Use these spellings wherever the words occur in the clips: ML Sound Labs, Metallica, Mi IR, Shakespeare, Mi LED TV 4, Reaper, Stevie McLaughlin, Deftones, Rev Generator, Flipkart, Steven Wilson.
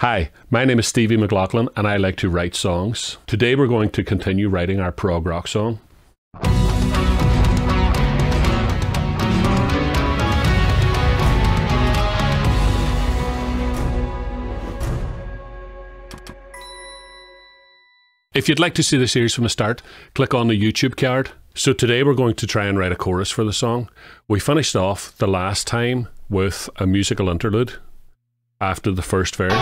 Hi, my name is Stevie McLaughlin and I like to write songs. Today we're going to continue writing our prog rock song. If you'd like to see the series from the start, click on the YouTube card. So today we're going to try and write a chorus for the song. We finished off the last time with a musical interlude after the first verse.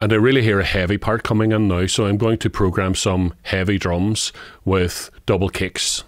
And I really hear a heavy part coming in now, so I'm going to program some heavy drums with double kicks.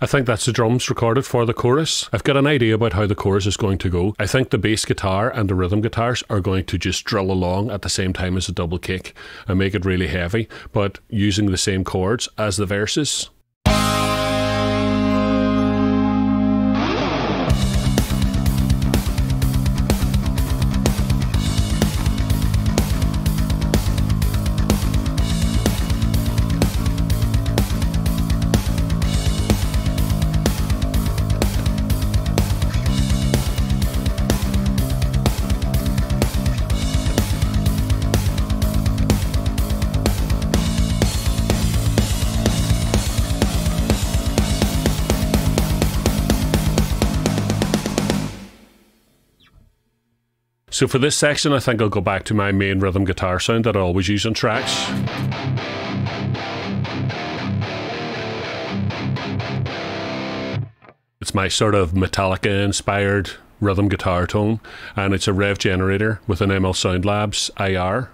I think that's the drums recorded for the chorus. I've got an idea about how the chorus is going to go. I think the bass guitar and the rhythm guitars are going to just drill along at the same time as the double kick and make it really heavy, but using the same chords as the verses. So for this section, I think I'll go back to my main rhythm guitar sound that I always use on tracks. It's my sort of Metallica inspired rhythm guitar tone, and it's a Rev Generator with an ML Sound Labs IR.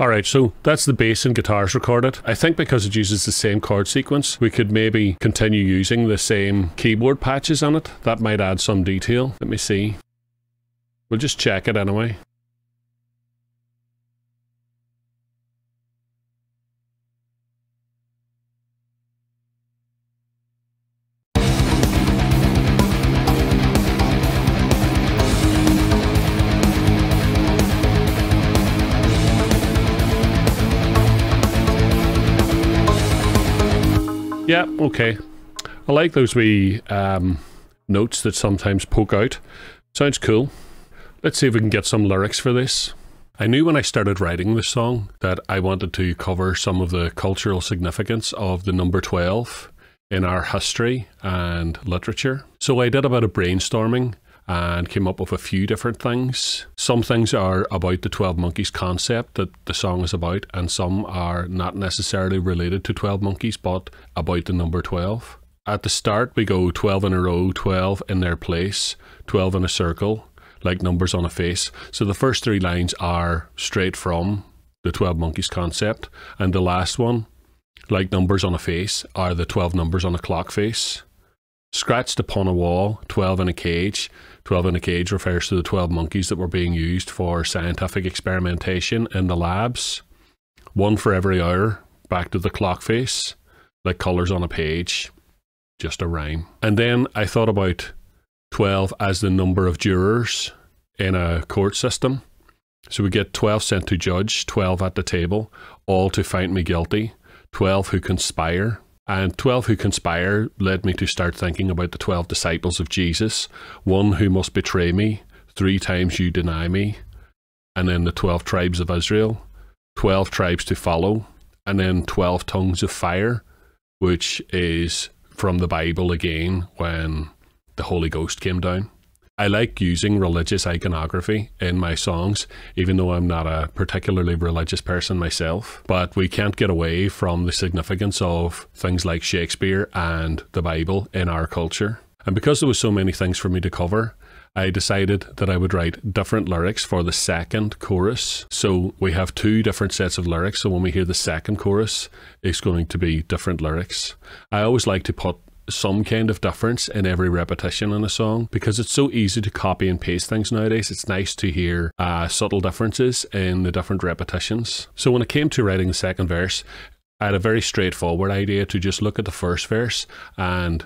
Alright, so that's the bass and guitars recorded. I think because it uses the same chord sequence, we could maybe continue using the same keyboard patches on it. That might add some detail. Let me see. We'll just check it anyway. Yeah, okay. I like those wee notes that sometimes poke out. Sounds cool. Let's see if we can get some lyrics for this. I knew when I started writing this song that I wanted to cover some of the cultural significance of the number 12 in our history and literature. So I did a bit of brainstorming and came up with a few different things. Some things are about the 12 Monkeys concept that the song is about, and some are not necessarily related to 12 Monkeys, but about the number 12. At the start we go 12 in a row, 12 in their place, 12 in a circle, like numbers on a face. So the first three lines are straight from the 12 Monkeys concept, and the last one, like numbers on a face, are the 12 numbers on a clock face. Scratched upon a wall, 12 in a cage. 12 in a cage refers to the 12 monkeys that were being used for scientific experimentation in the labs. One for every hour, back to the clock face, like colours on a page, just a rhyme. And then I thought about 12 as the number of jurors in a court system. So we get 12 sent to judge, 12 at the table, all to find me guilty, 12 who conspire. And 12 who conspire led me to start thinking about the 12 disciples of Jesus. One who must betray me, 3 times you deny me. And then the 12 tribes of Israel, 12 tribes to follow. And then 12 tongues of fire, which is from the Bible again when the Holy Ghost came down. I like using religious iconography in my songs, even though I'm not a particularly religious person myself. But we can't get away from the significance of things like Shakespeare and the Bible in our culture. And because there was so many things for me to cover, I decided that I would write different lyrics for the second chorus. So we have 2 different sets of lyrics. So when we hear the second chorus, it's going to be different lyrics. I always like to put some kind of difference in every repetition in a song because it's so easy to copy and paste things nowadays. It's nice to hear subtle differences in the different repetitions. So when it came to writing the second verse, I had a very straightforward idea to just look at the first verse and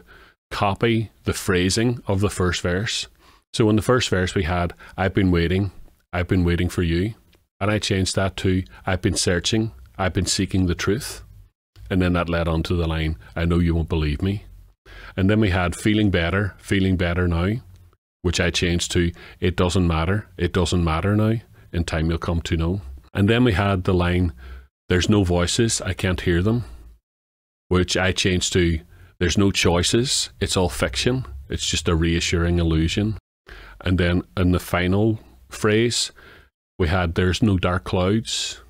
copy the phrasing of the first verse. So in the first verse we had, I've been waiting for you. And I changed that to, I've been searching, I've been seeking the truth. And then that led on to the line, I know you won't believe me. And then we had feeling better now, which I changed to, it doesn't matter now, in time you'll come to know. And then we had the line, there's no voices, I can't hear them, which I changed to, there's no choices, it's all fiction, it's just a reassuring illusion. And then in the final phrase, we had, there's no dark clouds,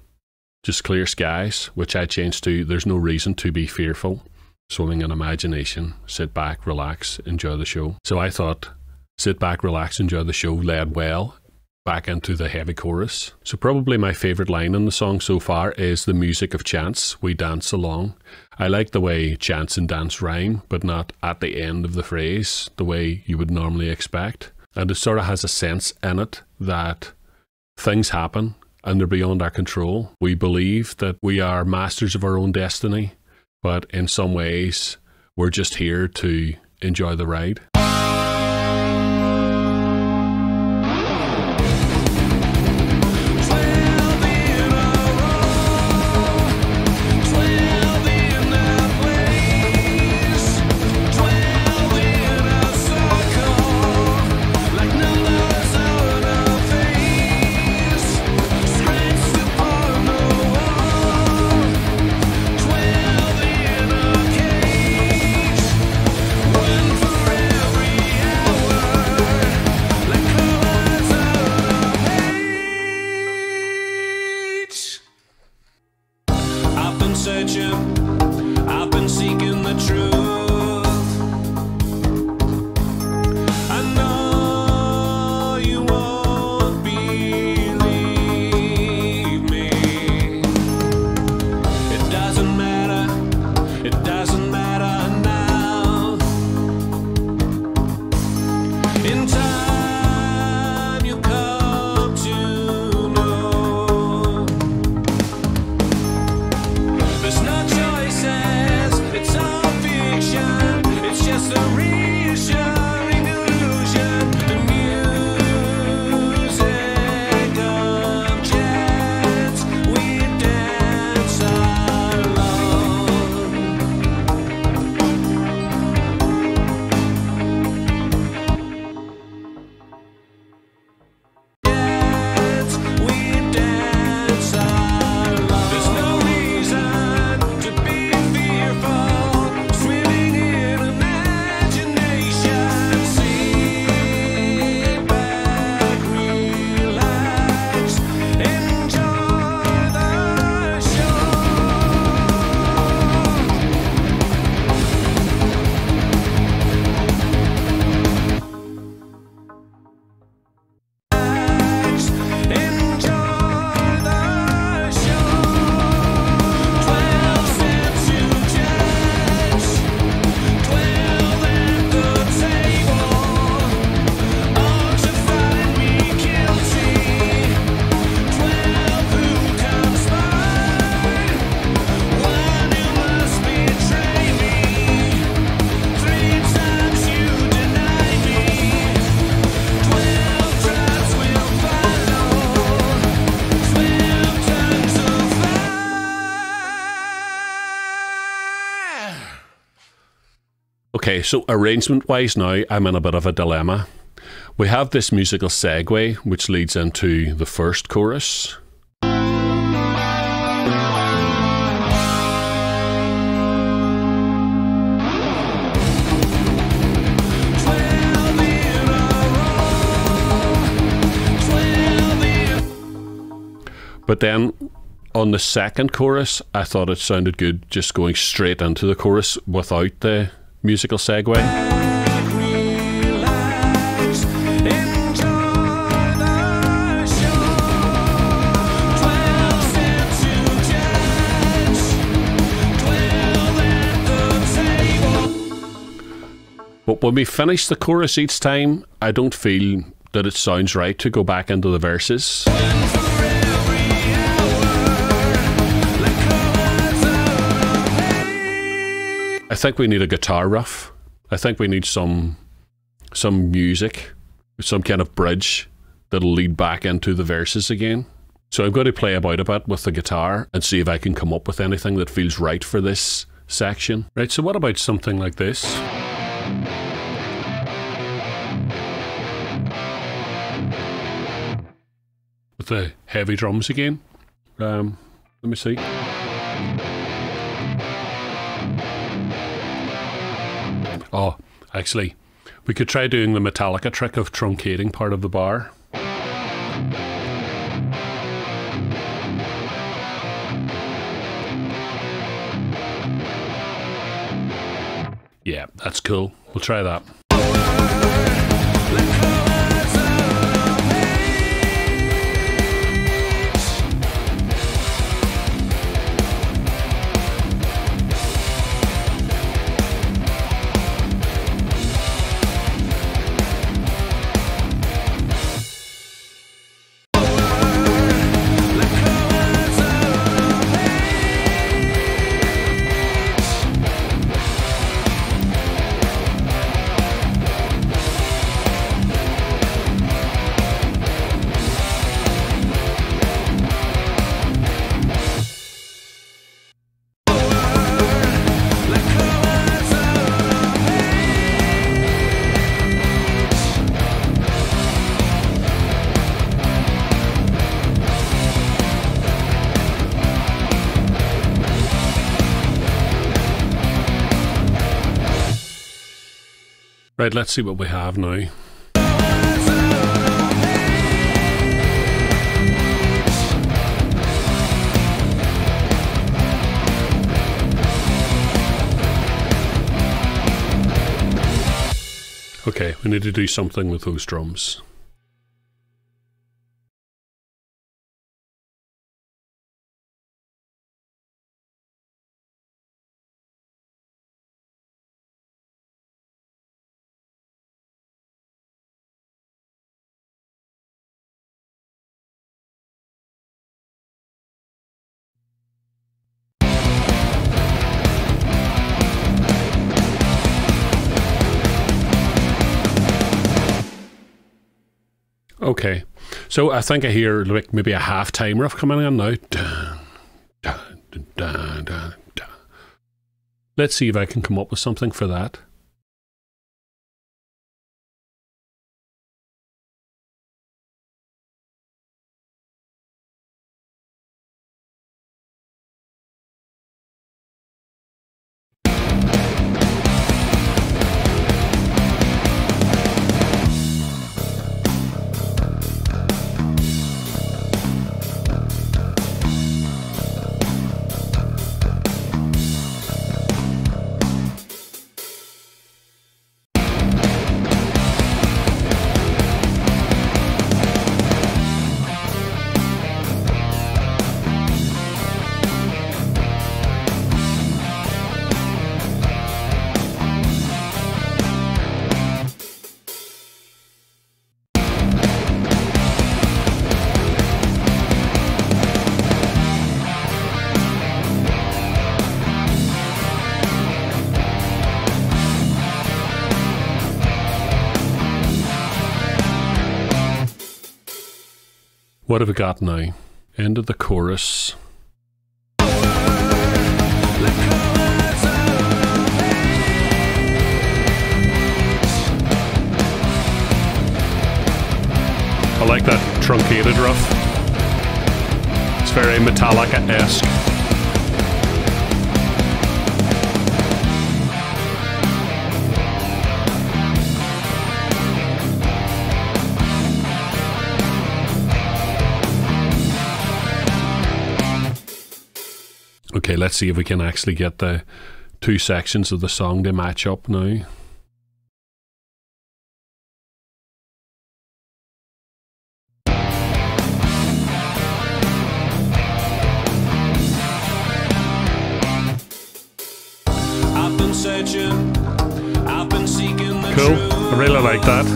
just clear skies, which I changed to, there's no reason to be fearful. Swimming in imagination, sit back, relax, enjoy the show. So I thought, sit back, relax, enjoy the show led well back into the heavy chorus. So probably my favourite line in the song so far is the music of chance, we dance along. I like the way chance and dance rhyme, but not at the end of the phrase, the way you would normally expect. And it sort of has a sense in it that things happen and they're beyond our control. We believe that we are masters of our own destiny, but in some ways, we're just here to enjoy the ride. Okay, so arrangement-wise now, I'm in a bit of a dilemma. We have this musical segue, which leads into the first chorus. But then on the second chorus, I thought it sounded good just going straight into the chorus without the musical segue. Relax, but when we finish the chorus each time, I don't feel that it sounds right to go back into the verses. I think we need a guitar riff. I think we need some music, some kind of bridge that'll lead back into the verses again. So I'm going to play about a bit with the guitar and see if I can come up with anything that feels right for this section. Right, so what about something like this? With the heavy drums again. Let me see. Oh, actually, we could try doing the Metallica trick of truncating part of the bar. Yeah, that's cool. We'll try that. Right, let's see what we have now. Okay, we need to do something with those drums. Okay, so I think I hear like maybe a half-time riff coming in now. Dun, dun, dun, dun, dun, dun. Let's see if I can come up with something for that. What have we got now? End of the chorus. I like that truncated riff. It's very Metallica-esque. Okay, let's see if we can actually get the two sections of the song to match up now. Cool, I really like that.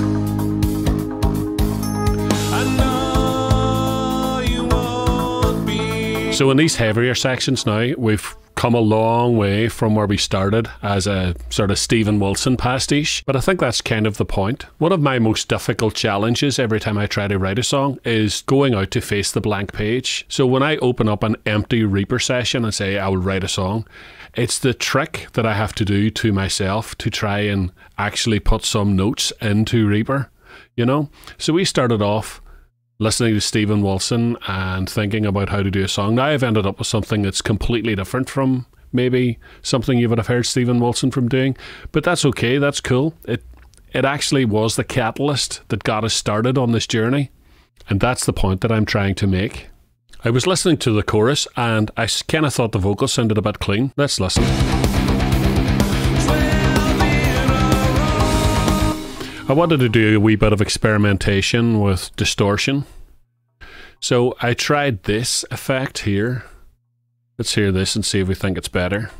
So in these heavier sections now, we've come a long way from where we started as a sort of Steven Wilson pastiche, but I think that's kind of the point. One of my most difficult challenges every time I try to write a song is going out to face the blank page. So when I open up an empty Reaper session and say I will write a song, it's the trick that I have to do to myself to try and actually put some notes into Reaper, you know. So we started off listening to Steven Wilson and thinking about how to do a song. Now I've ended up with something that's completely different from maybe something you would have heard Steven Wilson from doing, but that's okay, that's cool. It actually was the catalyst that got us started on this journey, and that's the point that I'm trying to make. I was listening to the chorus and I kind of thought the vocals sounded a bit clean. Let's listen. I wanted to do a wee bit of experimentation with distortion. So I tried this effect here. Let's hear this and see if we think it's better.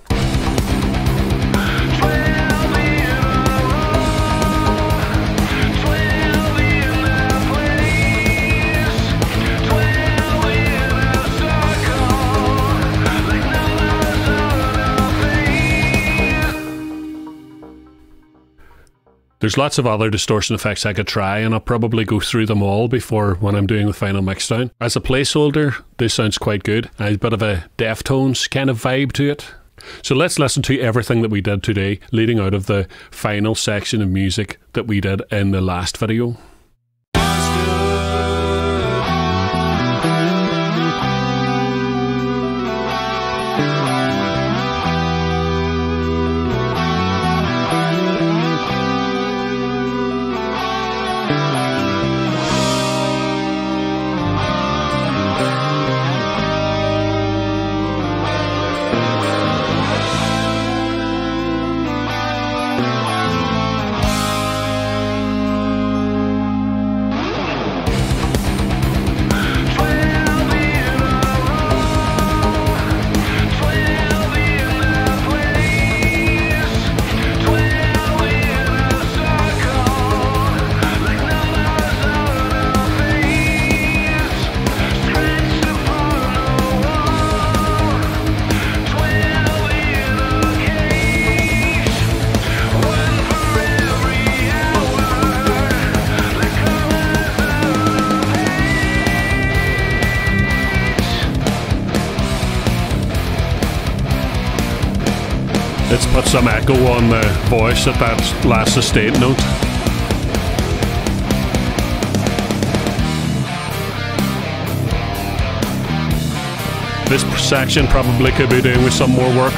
There's lots of other distortion effects I could try, and I'll probably go through them all before when I'm doing the final mixdown. As a placeholder, this sounds quite good. A bit of a Deftones kind of vibe to it. So let's listen to everything that we did today, leading out of the final section of music that we did in the last video. Let's put some echo on the voice at that last sustain note. This section probably could be doing with some more work.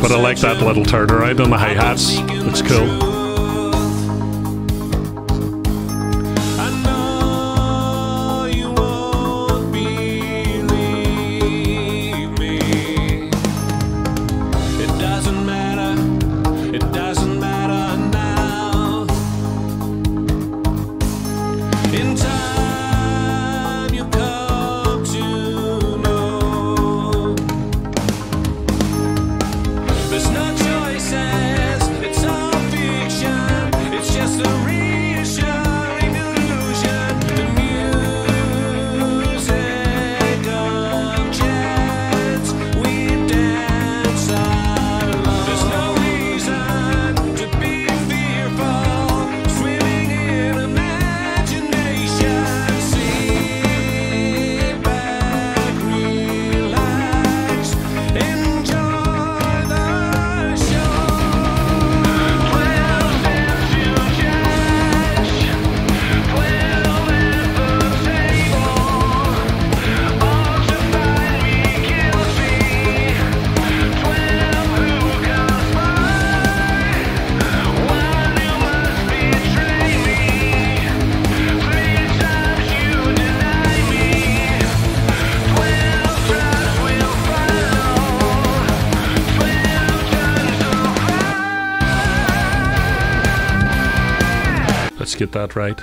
But I like that little turnaround on the hi-hats, it's cool. get that right.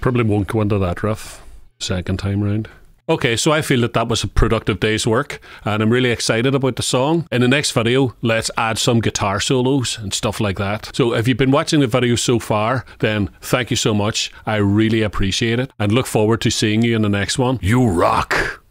Probably won't go into that riff second time round. Okay, so I feel that that was a productive day's work, and I'm really excited about the song. In the next video, let's add some guitar solos and stuff like that. So if you've been watching the video so far, then thank you so much. I really appreciate it, and look forward to seeing you in the next one. You rock!